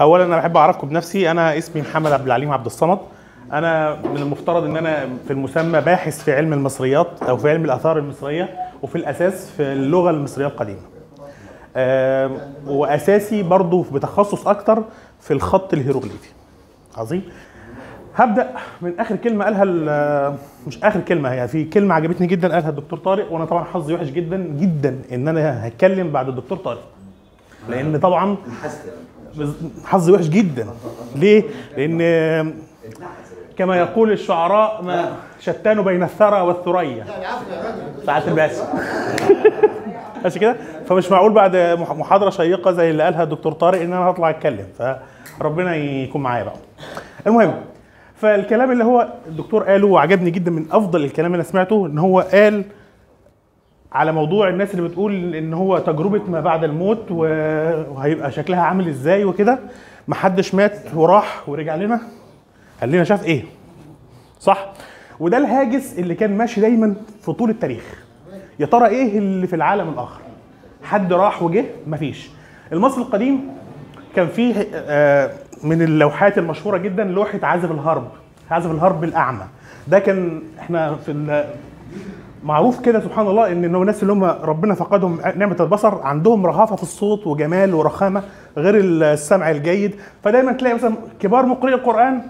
اولا انا بحب اعرفكم بنفسي، انا اسمي محمد عبد العليم عبد الصمد. انا من المفترض ان انا في المسمى باحث في علم المصريات او في علم الاثار المصريه، وفي الاساس في اللغه المصريه القديمه. واساسي برضو بتخصص اكتر في الخط الهيروغليفي. عظيم. هبدا من اخر كلمه قالها، مش اخر كلمه، هي في كلمه عجبتني جدا قالها الدكتور طارق، وانا طبعا حظي وحش جدا جدا ان انا هتكلم بعد الدكتور طارق، لان طبعا حظي وحش جدا. ليه؟ لان كما يقول الشعراء ما شتان بين الثرى والثريا ساعات الباس، ماشي كده؟ فمش معقول بعد محاضره شيقه زي اللي قالها الدكتور طارق ان انا هطلع اتكلم، فربنا يكون معايا بقى. المهم، فالكلام اللي هو الدكتور قاله وعجبني جدا، من افضل الكلام اللي انا سمعته، ان هو قال على موضوع الناس اللي بتقول ان هو تجربه ما بعد الموت وهيبقى شكلها عامل ازاي وكده. محدش مات وراح ورجع لنا، قال لنا شاف ايه، صح؟ وده الهاجس اللي كان ماشي دايما في طول التاريخ، يا ترى ايه اللي في العالم الاخر؟ حد راح وجه؟ مفيش. المصري القديم كان فيه من اللوحات المشهوره جدا لوحه عازف الهرب، عازف الهرب الاعمى. ده كان احنا في معروف كده سبحان الله ان الناس اللي هم ربنا فقدهم نعمه البصر عندهم رهافه في الصوت وجمال ورخامه غير السمع الجيد، فدايما تلاقي مثلا كبار مقرئي القران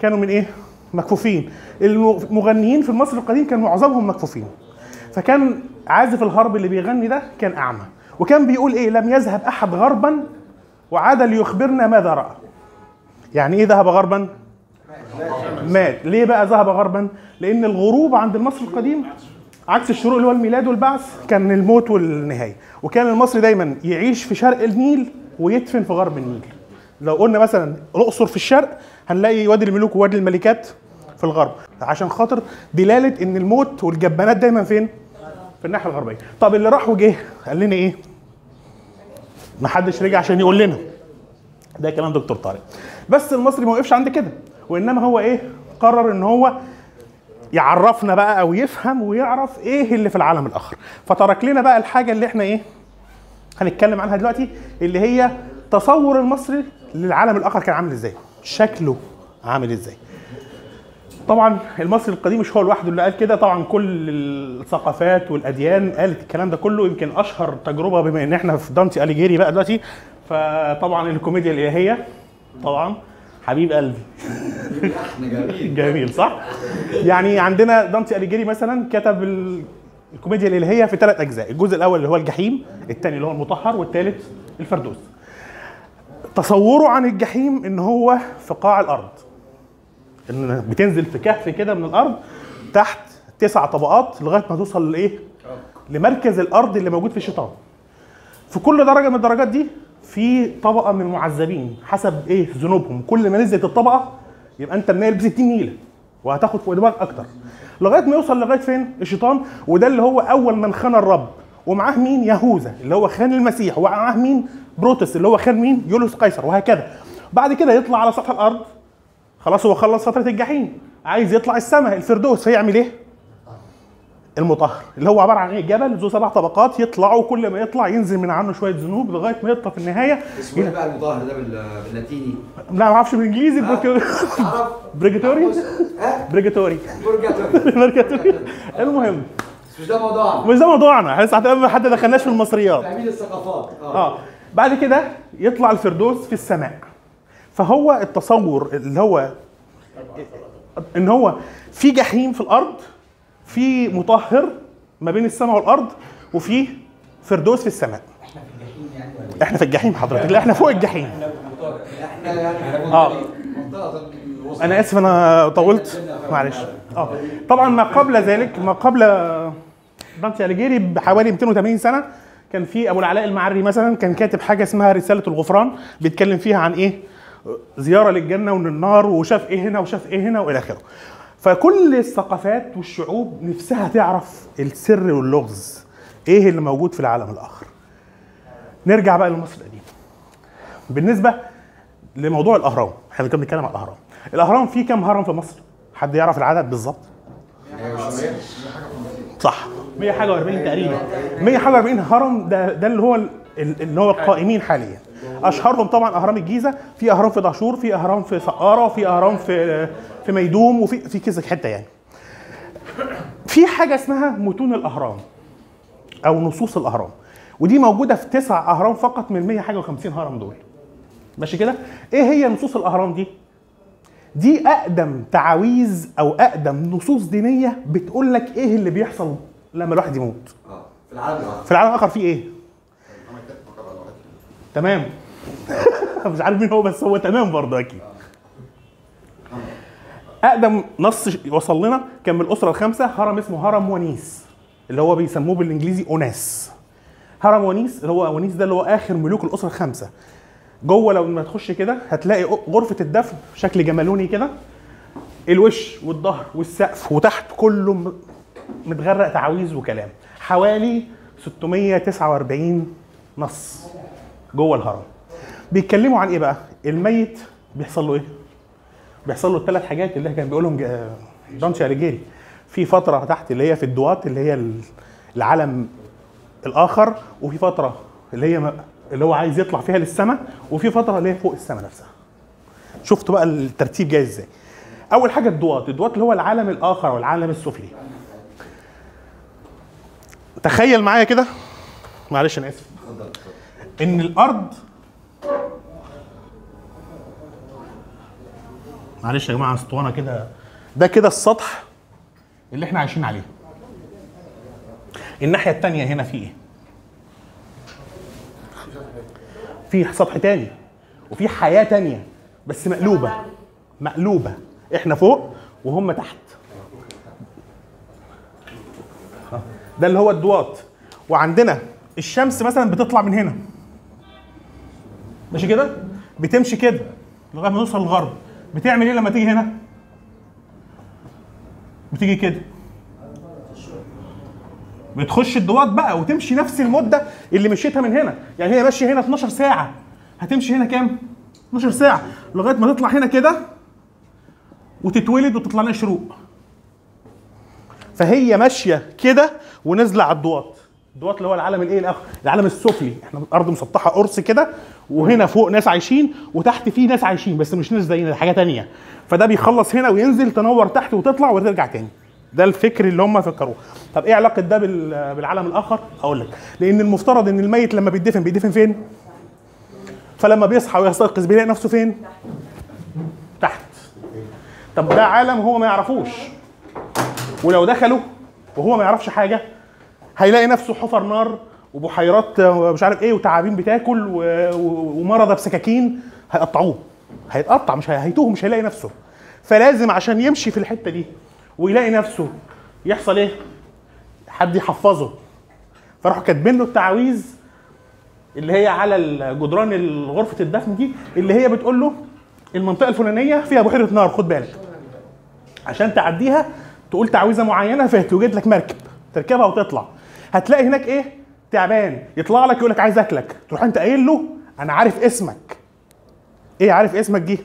كانوا من ايه؟ مكفوفين. المغنيين في المصري القديم كان معظمهم مكفوفين، فكان عازف الهرب اللي بيغني ده كان اعمى، وكان بيقول ايه؟ لم يذهب احد غربا وعاد ليخبرنا ماذا راى. يعني ايه ذهب غربا؟ مات. ليه بقى ذهب غربا؟ لان الغروب عند المصري القديم عكس الشروق اللي هو الميلاد والبعث، كان الموت والنهايه. وكان المصري دايما يعيش في شرق النيل ويدفن في غرب النيل. لو قلنا مثلا الاقصر في الشرق هنلاقي وادي الملوك ووادي الملكات في الغرب، عشان خاطر دلاله ان الموت والجبانات دايما فين؟ في الناحيه الغربيه. طب اللي راح وجه قال لنا ايه؟ محدش رجع عشان يقول لنا. ده كلام دكتور طارق. بس المصري ما وقفش عند كده، وانما هو ايه؟ قرر ان هو يعرفنا بقى او يفهم ويعرف ايه اللي في العالم الاخر، فترك لنا بقى الحاجه اللي احنا ايه؟ هنتكلم عنها دلوقتي، اللي هي تصور المصري للعالم الاخر كان عامل ازاي؟ شكله عامل ازاي؟ طبعا المصري القديم مش هو لوحده اللي قال كده، طبعا كل الثقافات والاديان قالت الكلام ده كله. يمكن اشهر تجربه بما ان احنا في دانتي أليغييري بقى دلوقتي، فطبعا الكوميديا الالهيه طبعا حبيب قلبي جميل، صح؟ يعني عندنا دانتي أليغييري مثلا كتب الكوميديا الالهيه في 3 اجزاء، الجزء الاول اللي هو الجحيم، الثاني اللي هو المطهر، والثالث الفردوس. تصوره عن الجحيم ان هو في قاع الارض، ان بتنزل في كهف كده من الارض تحت 9 طبقات لغايه ما توصل لايه؟ لمركز الارض اللي موجود في الشيطان. في كل درجه من الدرجات دي في طبقه من المعذبين حسب ايه؟ ذنوبهم. كل ما نزلت الطبقه يبقى انت منقل ب 60 نيله وهتاخد فوق دماغك اكتر، لغايه ما يوصل لغايه فين؟ الشيطان. وده اللي هو اول من خان الرب، ومعاه مين؟ يهوذا اللي هو خان المسيح، ومعاه مين؟ بروتس اللي هو خان مين؟ يوليوس قيصر، وهكذا. بعد كده يطلع على سطح الارض، خلاص هو خلص فتره الجحيم، عايز يطلع السماء الفردوس، هيعمل ايه؟ المطهر اللي هو عباره عن ايه؟ جبل ذو 7 طبقات، يطلعوا كل ما يطلع ينزل من عنه شويه ذنوب لغايه ما يطلع في النهايه. اسمه ايه بقى المطهر ده باللاتيني؟ لا ما اعرفش بالانجليزي. بريجاتوري بريجاتوري بريجاتوري. المهم مش ده موضوعنا، احنا لسه ما حد دخلناش في المصريات، تعميد الثقافات. بعد كده يطلع الفردوس في السماء. فهو التصور اللي هو ان هو في جحيم في الارض، في مطهر ما بين السماء والارض، وفي فردوس في السماء. احنا في الجحيم حضرتك، لا احنا فوق الجحيم. انا اسف انا طولت، معلش. طبعا ما قبل ذلك، ما قبل دانتي أليغييري بحوالي 280 سنه، كان في ابو العلاء المعري مثلا كان كاتب حاجه اسمها رساله الغفران، بيتكلم فيها عن ايه؟ زياره للجنه وللنار، وشاف ايه هنا وشاف ايه هنا والى اخره. فكل الثقافات والشعوب نفسها تعرف السر واللغز، ايه اللي موجود في العالم الاخر. نرجع بقى للمصري القديم. بالنسبه لموضوع الاهرام، احنا كنا بنتكلم على الاهرام. الاهرام فيه كام هرم في مصر؟ حد يعرف العدد بالظبط؟ صح، 100 حاجه و40 تقريبا، 100 حاجه و40 هرم. ده اللي هو القائمين حاليا. اشهرهم طبعا اهرام الجيزه، في اهرام في دهشور، في اهرام في سقاره، وفي اهرام في ميدوم، وفي كذا حته يعني. في حاجه اسمها متون الاهرام او نصوص الاهرام، ودي موجوده في 9 اهرام فقط من 100 حاجه و50 هرم دول. ماشي كده؟ ايه هي نصوص الاهرام دي؟ دي اقدم تعاويذ او اقدم نصوص دينيه بتقول لك ايه اللي بيحصل لما الواحد يموت. في العالم الاخر. في العالم الاخر في ايه؟ تمام. مش عارف مين هو بس هو تمام برضه اكيد. اقدم نص وصل لنا كان من الاسره الخمسه هرم اسمه هرم ونيس اللي هو بيسموه بالانجليزي اوناس. هرم ونيس اللي هو ونيس ده اللي هو اخر ملوك الاسره الخمسه. جوه لو ما تخش كده هتلاقي غرفه الدفن شكل جمالوني كده، الوش والظهر والسقف وتحت كله متغرق تعاويذ وكلام، حوالي 649 نص جوه الهرم. بيتكلموا عن ايه بقى؟ الميت بيحصل له ايه؟ بيحصل له الثلاث حاجات اللي كان بيقولهم دانتي أليغييري في فتره تحت اللي هي في الدوات اللي هي العالم الاخر، وفي فتره اللي هو عايز يطلع فيها للسماء، وفي فتره اللي هي فوق السماء نفسها. شفتوا بقى الترتيب جاي ازاي؟ اول حاجه الدوات اللي هو العالم الاخر والعالم السفلي. تخيل معايا كده، معلش انا اسف، ان الارض، معلش يا جماعه اسطوانه كده، ده كده السطح اللي احنا عايشين عليه. الناحيه الثانيه هنا في ايه؟ في سطح تاني وفي حياه تانيه بس مقلوبه. مقلوبه، احنا فوق وهم تحت. ده اللي هو الدوات. وعندنا الشمس مثلا بتطلع من هنا ماشي كده؟ بتمشي كده لغايه ما نوصل للغرب. بتعمل ايه لما تيجي هنا؟ بتيجي كده، بتخش الدوات بقى وتمشي نفس المده اللي مشيتها من هنا. يعني هي ماشيه هنا 12 ساعه، هتمشي هنا كام؟ 12 ساعه لغايه ما تطلع هنا كده وتتولد وتطلع لنا شروق. فهي ماشيه كده ونازله على الدوات. الدوات اللي هو العالم الايه الاخر، العالم السفلي. احنا الارض مسطحه قرص كده، وهنا فوق ناس عايشين وتحت في ناس عايشين بس مش ناس زينا، حاجه ثانيه. فده بيخلص هنا وينزل تنور تحت وتطلع وترجع تاني. ده الفكر اللي هم فكروه. طب ايه علاقه ده بالعالم الاخر؟ هقول لك، لان المفترض ان الميت لما بيدفن فين؟ فلما بيصحى ويستيقظ بيلاقي نفسه فين؟ تحت. طب ده عالم هو ما يعرفوش، ولو دخله وهو ما يعرفش حاجه هيلاقي نفسه حفر نار وبحيرات مش عارف ايه وتعابين بتاكل ومرضى بسكاكين هيقطعوه. هيتقطع، مش هيتوه، مش هيلاقي نفسه. فلازم عشان يمشي في الحته دي ويلاقي نفسه يحصل ايه؟ حد يحفظه. فراحوا كاتبين له التعاويذ اللي هي على الجدران غرفه الدفن دي، اللي هي بتقول له المنطقه الفلانيه فيها بحيره نار، خد بالك. عشان تعديها تقول تعويذه معينه فهتوجد لك مركب تركبها وتطلع. هتلاقي هناك ايه؟ تعبان، يطلع لك يقول لك عايز اكلك، تروح انت قايل له انا عارف اسمك. ايه عارف اسمك دي؟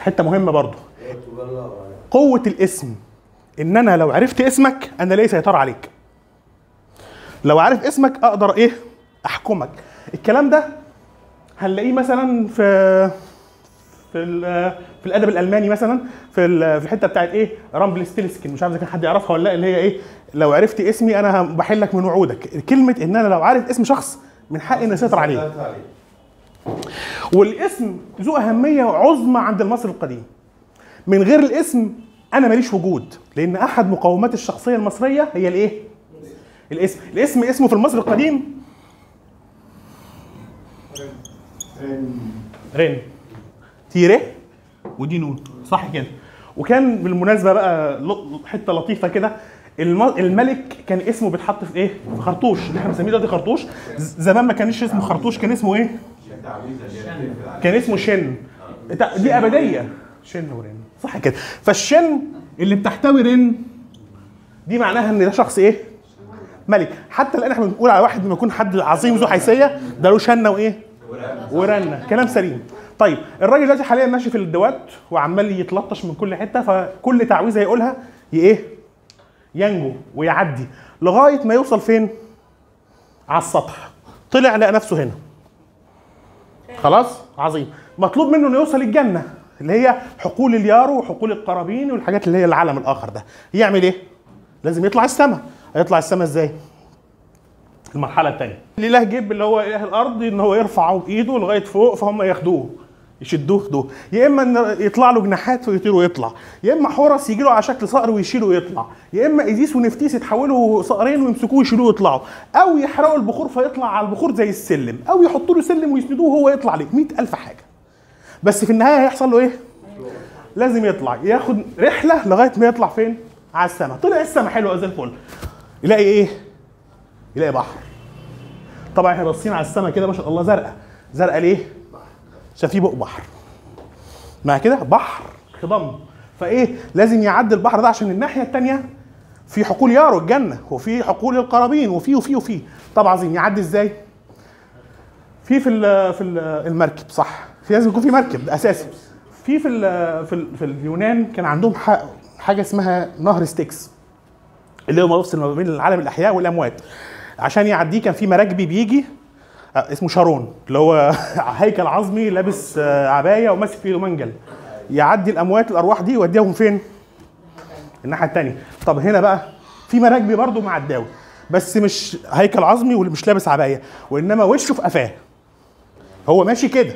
حته مهمه برضه، قوه الاسم. ان انا لو عرفت اسمك انا ليا سيطره عليك. لو عارف اسمك اقدر ايه؟ احكمك. الكلام ده هنلاقيه مثلا في الادب الالماني مثلا، في الحته بتاعت ايه؟ رامبلستيلسكين، مش عارف اذا كان حد يعرفها ولا لا، اللي هي ايه؟ لو عرفت اسمي انا بحلك من وعودك. كلمه ان انا لو عارف اسم شخص من حقي اني اسيطر عليه. والاسم ذو اهميه عظمى عند المصري القديم. من غير الاسم انا ماليش وجود، لان احد مقومات الشخصيه المصريه هي الايه؟ الاسم. الاسم اسمه في المصري القديم رين، تيره ودي نون، صح كده؟ وكان بالمناسبه بقى حته لطيفه كده، الملك كان اسمه بيتحط في ايه؟ في خرطوش، اللي احنا بنسميه دلوقتي خرطوش. زمان ما كانش اسمه خرطوش، كان اسمه ايه؟ كان اسمه شن. دي ابديه، شن ورين، صح كده؟ فالشن اللي بتحتوي رين دي معناها ان ده شخص ايه؟ ملك. حتى الان احنا بنقول على واحد لما يكون حد عظيم ذو حيثيه ده له شنه وايه؟ ورنه. كلام سليم. طيب الراجل دلوقتي حاليا ماشي في الدوات وعمال يتلطش من كل حته، فكل تعويذه يقولها ايه؟ ينجو ويعدي لغايه ما يوصل فين؟ على السطح. طلع لقى نفسه هنا. خلاص؟ عظيم. مطلوب منه انه يوصل الجنه اللي هي حقول اليارو وحقول القرابين والحاجات اللي هي العالم الاخر ده. يعمل ايه؟ لازم يطلع السماء. هيطلع السماء ازاي؟ المرحله الثانيه. الاله جيب اللي هو اله الارض ان هو يرفعه بايده لغايه فوق فهم ياخدوه يشدوه، يا اما ان يطلع له جناحات ويطير ويطلع، يا اما حورس يجي له على شكل صقر ويشيله ويطلع، يا اما ايزيس ونفتيس يتحولوا صقرين ويمسكوه ويشيلوه ويطلعوا، او يحرقوا البخور فيطلع على البخور زي السلم، او يحطوا له سلم ويسندوه وهو يطلع ليه 100,000 حاجه. بس في النهايه هيحصل له ايه؟ لازم يطلع، ياخد رحله لغايه ما يطلع فين؟ على السماء. طلع السماء حلوه زي الفل. يلاقي ايه؟ يلاقي بحر. طبعا احنا باصين على السماء كده ما شاء الله زرقاء، زرقاء ليه؟ شاف فيه بقى بحر. مع كده بحر خضم، فايه؟ لازم يعدي البحر ده عشان الناحيه الثانيه في حقول يارو الجنه وفي حقول القرابين وفي وفي وفي. طبعا عظيم. يعدي ازاي؟ في المركب صح؟ في لازم يكون في مركب ده اساسي. في اليونان كان عندهم حاجه اسمها نهر ستيكس اللي هو يفصل ما بين العالم الاحياء والاموات. عشان يعديه كان في مراكبي بيجي اسمه شارون اللي هو هيكل عظمي لابس عبايه وماسك في ايده منجل، يعدي الاموات الارواح دي يوديهم فين؟ الناحيه الثانيه. طب هنا بقى في مراكبي برضه معداوي بس مش هيكل عظمي ومش لابس عبايه وانما وشه في قفاه. هو ماشي كده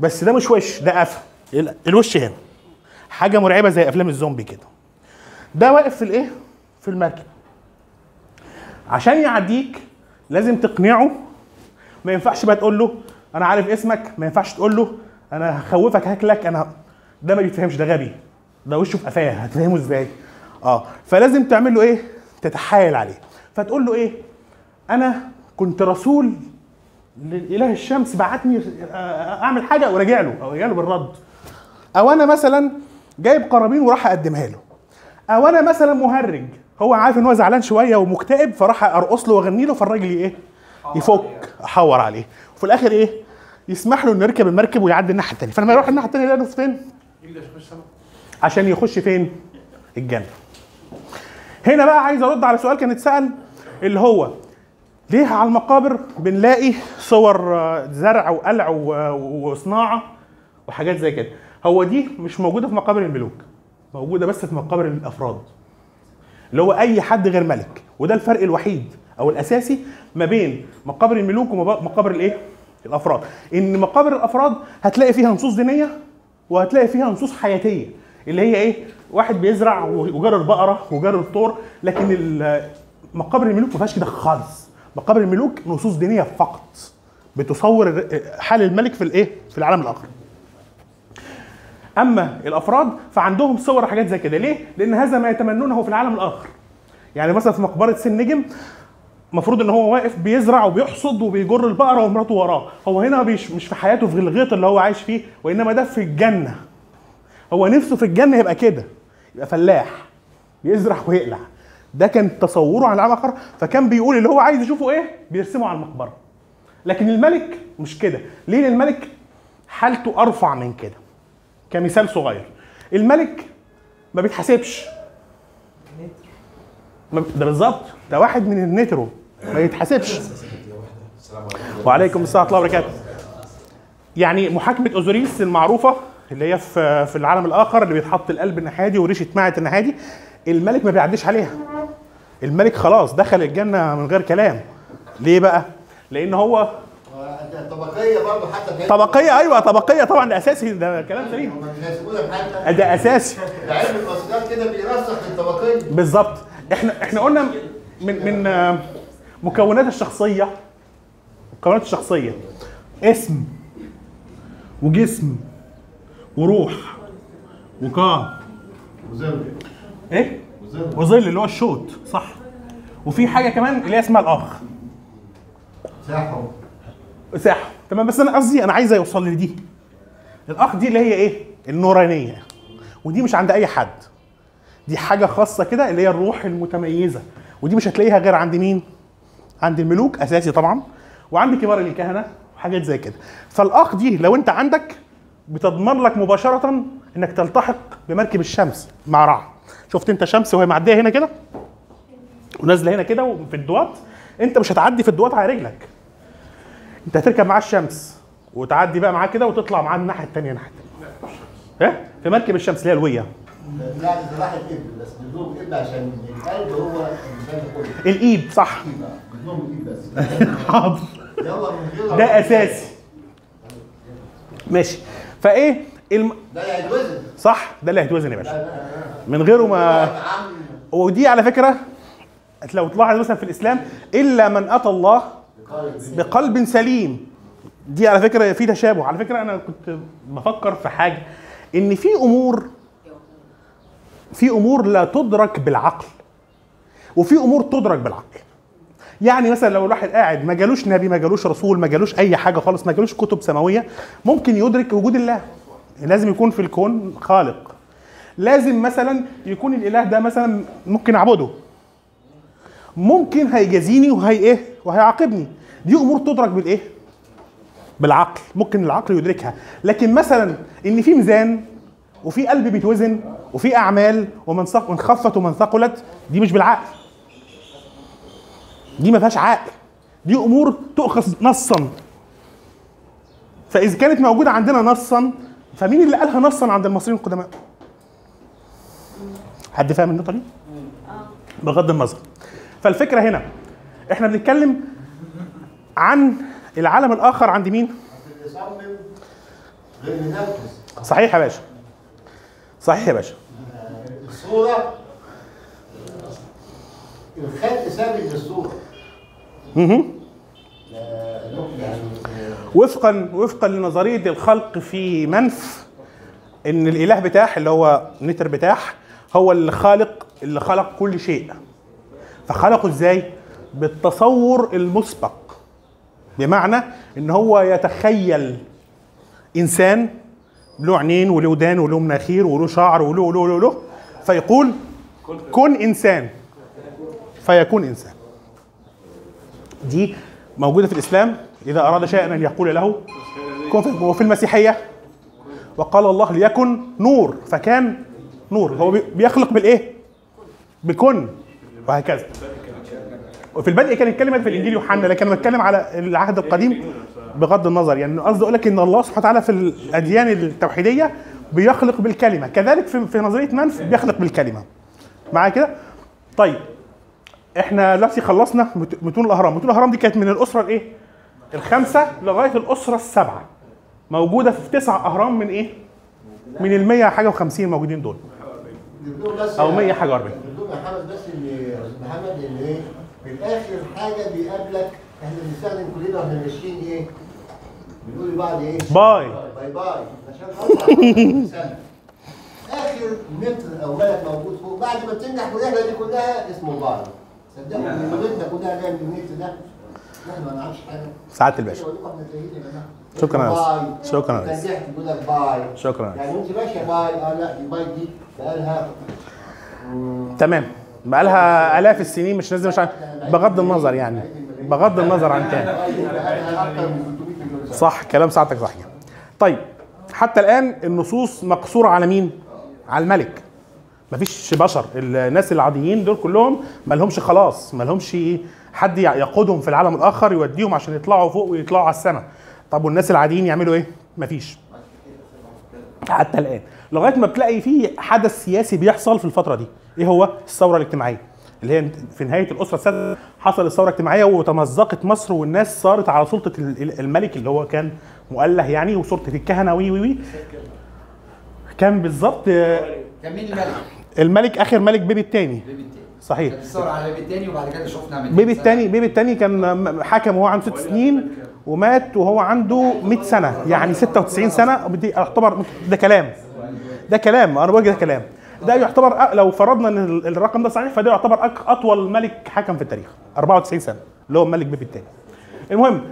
بس ده مش وش، ده قفا. الوش هنا حاجه مرعبه زي افلام الزومبي كده. ده واقف في الايه؟ في المركب. عشان يعديك لازم تقنعه، ما ينفعش بقى تقول له انا عارف اسمك، ما ينفعش تقول له انا هخوفك هاكلك انا، ده ما بيتفهمش، ده غبي، ده وشه في قفاه، هتفهمه ازاي؟ فلازم تعمل له ايه؟ تتحايل عليه. فتقول له ايه؟ انا كنت رسول لإله الشمس بعتني اعمل حاجه او راجع له او له بالرد، او انا مثلا جايب قرابين وراح اقدمها له، او انا مثلا مهرج هو عارف ان هو زعلان شويه ومكتئب فراح ارقص له واغني له فالراجل ايه؟ يفك، احور عليه، وفي الاخر ايه؟ يسمح له انه يركب المركب ويعدي الناحيه الثانيه. فلما يروح الناحيه الثانيه يلاقي نفسه فين؟ عشان يخش فين؟ الجنه. هنا بقى عايز ارد على سؤال كان اتسال اللي هو ليه على المقابر بنلاقي صور زرع وقلع وصناعه وحاجات زي كده؟ هو دي مش موجوده في مقابر الملوك، موجوده بس في مقابر الافراد اللي هو اي حد غير ملك. وده الفرق الوحيد او الاساسي ما بين مقابر الملوك ومقابر الايه؟ الافراد. ان مقابر الافراد هتلاقي فيها نصوص دينيه وهتلاقي فيها نصوص حياتيه اللي هي ايه؟ واحد بيزرع وجرر بقره وجرر طور. لكن مقابر الملوك ما فيهاش كده خالص. مقابر الملوك نصوص دينيه فقط بتصور حال الملك في الايه؟ في العالم الاخر. اما الافراد فعندهم صور حاجات زي كده. ليه؟ لان هذا ما يتمنونه في العالم الاخر. يعني مثلا في مقبره سن نجم المفروض ان هو واقف بيزرع وبيحصد وبيجر البقره ومراته وراه، هو هنا مش في حياته في الغيط اللي هو عايش فيه، وانما ده في الجنه. هو نفسه في الجنه يبقى كده، يبقى فلاح بيزرع ويقلع. ده كان تصوره عن العالم الاخر، فكان بيقول اللي هو عايز يشوفه ايه بيرسمه على المقبره. لكن الملك مش كده. ليه؟ الملك حالته ارفع من كده. كمثال صغير، الملك ما بيتحاسبش. ده بالظبط، ده واحد من النترو ما يتحاسبش. وعليكم السلام ورحمه الله وبركاته. يعني محاكمه اوزوريس المعروفه اللي هي في العالم الاخر اللي بيتحط القلب الناحيه دي وريشه ماعت الناحيه دي، الملك ما بيعديش عليها. الملك خلاص دخل الجنه من غير كلام. ليه بقى؟ لان هو طبقيه برضه، حتى طبقيه. ايوه طبقيه طبعا، ده اساسي، ده كلام سليم، ده اساسي. علم الاصدار كده بيرسخ الطبقيه بالظبط. احنا قلنا من مكونات الشخصيه، مكونات الشخصيه اسم وجسم وروح وقام وظل، ايه وظل اللي هو الشوط صح، وفي حاجه كمان اللي هي اسمها الاخ ساحه. تمام، بس انا قصدي انا عايز اوصل لدي الاخ دي اللي هي ايه؟ النورانيه. ودي مش عند اي حد، دي حاجه خاصه كده اللي هي الروح المتميزه، ودي مش هتلاقيها غير عند مين؟ عند الملوك اساسي طبعا، وعند كبار الكهنه وحاجات زي كده. فالاخ دي لو انت عندك بتضمن لك مباشره انك تلتحق بمركب الشمس مع رع. شفت انت شمس وهي معديه هنا كده ونازله هنا كده وفي الدوات، انت مش هتعدي في الدوات على رجلك، انت هتركب معاه الشمس وتعدي بقى معاه كده وتطلع معاه الناحيه الثانيه. الناحيه الثانيه ايه؟ في مركب الشمس اللي هي الويه. لا دي راحت ابن بس بدون ابن عشان القلب هو كله. الايد صح. بدون الايد بس. حاضر. يلا من غير ده اساسي. ماشي. فايه؟ ده اللي هيتوزن. صح ده اللي هيتوزن يا باشا. من غيره ما ودي على فكره لو تلاحظ مثلا في الاسلام الا من اتى الله بقلب سليم. دي على فكره في تشابه. على فكره انا كنت بفكر في حاجه ان في امور لا تدرك بالعقل وفي امور تدرك بالعقل. يعني مثلا لو الواحد قاعد ما جالوش نبي ما جالوش رسول ما جالوش اي حاجه خالص ما جالوش كتب سماويه ممكن يدرك وجود الله. لازم يكون في الكون خالق. لازم مثلا يكون الاله ده مثلا ممكن اعبده ممكن هيجازيني وهي ايه وهيعاقبني. دي امور تدرك بالايه بالعقل ممكن العقل يدركها. لكن مثلا ان في ميزان وفي قلب بيتوزن وفي اعمال ومن خفت ومن ثقلت دي مش بالعقل. دي ما فيهاش عقل. دي امور تؤخذ نصا. فاذا كانت موجوده عندنا نصا فمين اللي قالها نصا عند المصريين القدماء؟ حد فاهم النقطه دي؟ بغض النظر. فالفكره هنا احنا بنتكلم عن العالم الاخر عند مين؟ صحيح يا باشا. صحيح يا باشا. الصوره الخلق سابق للصوره. وفقا لنظريه الخلق في منف ان الاله بتاح اللي هو نتر بتاح هو اللي خلق كل شيء. فخلقه ازاي؟ بالتصور المسبق. بمعنى ان هو يتخيل انسان له عينين وله ودان وله مناخير وله شعر وله وله وله وله فيقول كن انسان فيكون انسان. دي موجوده في الاسلام اذا اراد شيئا ان يقول له كن فيكون. وفي المسيحيه وقال الله ليكن نور فكان نور. هو بيخلق بالايه؟ بكن. وهكذا. وفي البدء كانت الكلمه في الانجيل يوحنا لكن انا بتكلم على العهد القديم بغض النظر. يعني قصدي اقول لك ان الله سبحانه وتعالى في الاديان التوحيديه بيخلق بالكلمه. كذلك في نظريه منف بيخلق بالكلمه. معايا كده؟ طيب احنا دلوقتي خلصنا متون الاهرام. متون الاهرام دي كانت من الاسره الايه؟ الخمسه لغايه الاسره السبعه. موجوده في 9 اهرام من ايه؟ من ال 100 حاجه و50 موجودين دول. او 100 حاجه و40. محمد بس اللي محمد اللي ايه؟ من اخر حاجه بيقابلك احنا بنستخدم كلنا واحنا ماشيين ايه؟ بنقول لبعض ايه؟ باي باي باي عشان خاطر اخر متر اولك موجود فوق بعد ما بتنجح والرحله دي كلها اسمه باي. صدقني مدينتنا كلها جايه من النت ده احنا ما نعرفش حاجه. سعاده الباشا شكرا يا استاذ. شكرا يا استاذ. بيقول لك باي. شكرا. يعني انت ماشيه باي. لا دي باي دي بقالها تمام بقالها آلاف السنين مش لازم مش بغض النظر يعني بغض النظر عن تاني. صح كلام سعادتك صحيح. طيب حتى الآن النصوص مقصورة على مين؟ على الملك. مفيش بشر. الناس العاديين دول كلهم مالهمش خلاص مالهمش حد يقودهم في العالم الآخر يوديهم عشان يطلعوا فوق ويطلعوا على السماء. طب والناس العاديين يعملوا إيه؟ مفيش. حتى الآن لغايه ما بتلاقي في حدث سياسي بيحصل في الفتره دي. ايه هو؟ الثوره الاجتماعيه اللي هي في نهايه الاسره السادسه حصل الثوره الاجتماعيه وتمزقت مصر والناس صارت على سلطه الملك اللي هو كان مؤله يعني وسلطه الكهنه وي وي وي كان بالظبط. كان مين الملك؟ الملك اخر ملك بيبي الثاني. صحيح. الثوره على بيبي الثاني وبعد كده شفنا بيبي الثاني كان حكم وهو عنده 6 سنين ومات وهو عنده 100 سنه يعني 96 سنه. دي يعتبر ده كلام انا بقول ده كلام. ده يعتبر لو فرضنا ان الرقم ده صحيح فده يعتبر اطول ملك حكم في التاريخ 94 سنه اللي هو الملك بيبي الثاني. المهم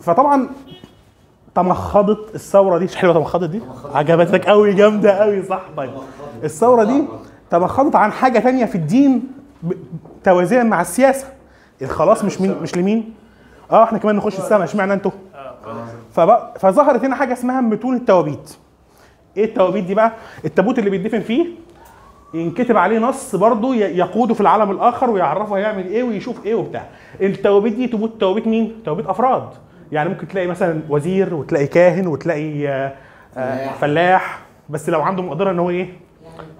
فطبعا تمخضت الثوره دي. مش حلوه تمخضت دي؟ عجبتك قوي جامده قوي صح. طيب الثوره دي تمخضت عن حاجه ثانيه في الدين توازيا مع السياسه. الخلاص مش لمين؟ احنا كمان نخش السما اشمعنى انتوا؟ فظهرت هنا حاجه اسمها متون التوابيت. ايه التوابيت دي بقى؟ التابوت اللي بيدفن فيه ينكتب عليه نص برضه يقوده في العالم الاخر ويعرفه هيعمل ايه ويشوف ايه وبتاع. التوابيت دي تابوت توابيت مين؟ توابيت افراد. يعني ممكن تلاقي مثلا وزير وتلاقي كاهن وتلاقي فلاح، بس لو عنده مقدره ان هو ايه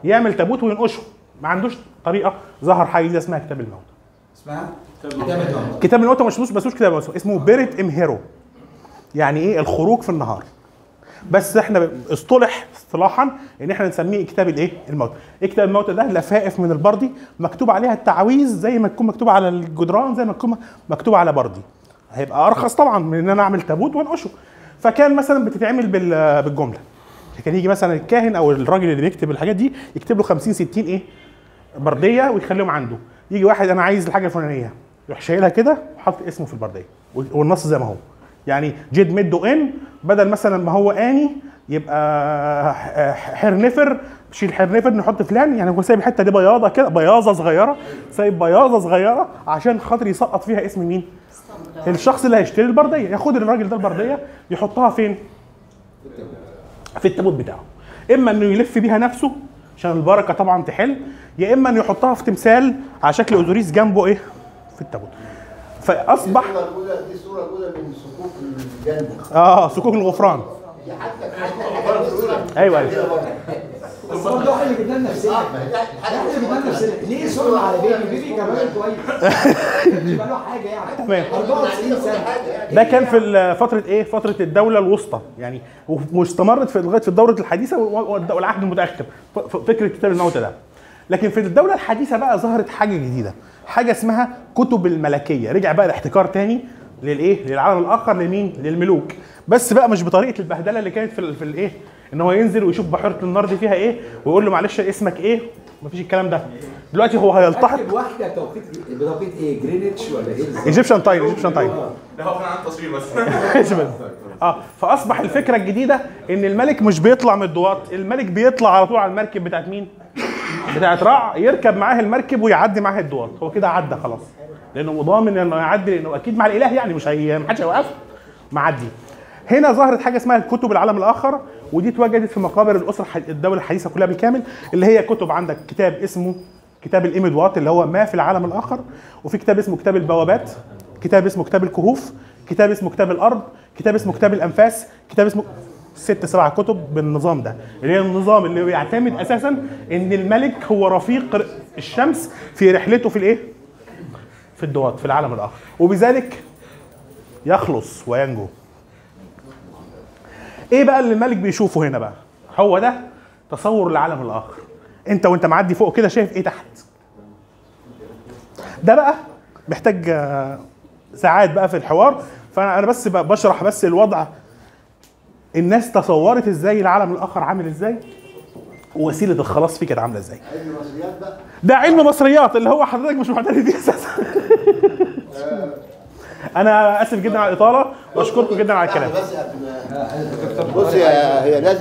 يعمل تابوت وينقشه، ما عندوش طريقه، ظهر حاجه جديده اسمها كتاب الموتى. اسمها كتاب الموتى، مش بسوش كتاب الموتى، اسمه بيرت ام هيرو، يعني ايه الخروج في النهار، بس احنا اصطلاحا ان احنا نسميه كتاب الايه الموتى. ايه كتاب الموتى ده؟ لفائف من البردي مكتوب عليها التعاويذ زي ما تكون مكتوبه على الجدران، زي ما تكون مكتوبه على بردي، هيبقى ارخص طبعا من ان انا اعمل تابوت وانقشه. فكان مثلا بتتعمل بالجمله، كان يجي مثلا الكاهن او الراجل اللي بيكتب الحاجات دي يكتب له 50 60 ايه برديه ويخليهم عنده. يجي واحد انا عايز الحاجه الفلانيه، يروح شايلها كده وحاطط اسمه في البرديه والنص زي ما هو، يعني جد مده ان بدل مثلا ما هو اني يبقى حرنفر، شيل حرنفر نحط فلان، يعني هو سايب الحته دي بياضه كده، بياضه صغيره، سايب بياضه صغيره عشان خاطر يسقط فيها اسم مين؟ الشخص اللي هيشتري البرديه. ياخد الراجل ده البرديه يحطها فين؟ في التابوت بتاعه، اما انه يلف بيها نفسه عشان البركه طبعا تحل، يا اما انه يحطها في تمثال على شكل اوزوريس جنبه ايه؟ في التابوت. فاصبح دي صوره جوده من صكوك الجنه، صكوك الغفران، ايوه بس هو ده اللي جبناه لنفسنا، احنا اللي جبناه لنفسنا. ليه صوره على بيبي كان راجل كويس، يبقى له حاجه يعني، تمام. 94 سنه ده كان في فتره ايه؟ فتره الدوله الوسطى يعني، واستمرت في لغايه في الدوره الحديثه والعهد المتاخر فكره كتاب الموتى ده. لكن في الدوله الحديثه بقى ظهرت حاجه جديده، حاجه اسمها كتب الملكيه. رجع بقى الاحتكار تاني للايه؟ للعالم الاخر، لمين؟ للملوك، بس بقى مش بطريقه البهدله اللي كانت في الايه؟ ان هو ينزل ويشوف بحيره النار دي فيها ايه ويقول له معلش اسمك ايه؟ مفيش الكلام ده. دلوقتي هو هيلتحق واحده بتوقيت ايه؟ جرينتش ولا ايه؟ ايجيبشن تايم، ايجيبشن تايم. ده هو كان عن تصوير بس. فاصبح الفكره الجديده ان الملك مش بيطلع من الدوات، الملك بيطلع على طول على المركب بتاعت مين؟ بتاعت رع، يركب معاه المركب ويعدي معاه الدوات، هو كده عدى خلاص، لانه ضامن انه يعدي، لانه اكيد مع الاله يعني، مش محدش هيوقفه، معدي. هنا ظهرت حاجه اسمها كتب العالم الاخر، ودي اتوجدت في مقابر الاسره الدوله الحديثه كلها بالكامل، اللي هي كتب، عندك كتاب اسمه كتاب الأيمدوات اللي هو ما في العالم الاخر، وفي كتاب اسمه كتاب البوابات، كتاب اسمه كتاب الكهوف، كتاب اسمه كتاب الارض، كتاب اسمه كتاب الانفاس، كتاب اسمه 6 7 كتب بالنظام ده، اللي هي النظام اللي بيعتمد اساسا ان الملك هو رفيق الشمس في رحلته في الايه؟ في الدوات في العالم الاخر، وبذلك يخلص وينجو. ايه بقى اللي الملك بيشوفه هنا بقى؟ هو ده تصور العالم الاخر، انت وانت معدي فوق كده شايف ايه تحت؟ ده بقى محتاج ساعات بقى في الحوار، فانا بس بشرح بس الوضع، الناس تصورت ازاي العالم الاخر عامل ازاي، ووسيله الخلاص فيه كانت عامله ازاي. علم مصريات بقى، ده علم مصريات اللي هو حضرتك مش معترف بيه اساسا. انا اسف جدا على الاطاله واشكركم جدا على الكلام. بص هي لازم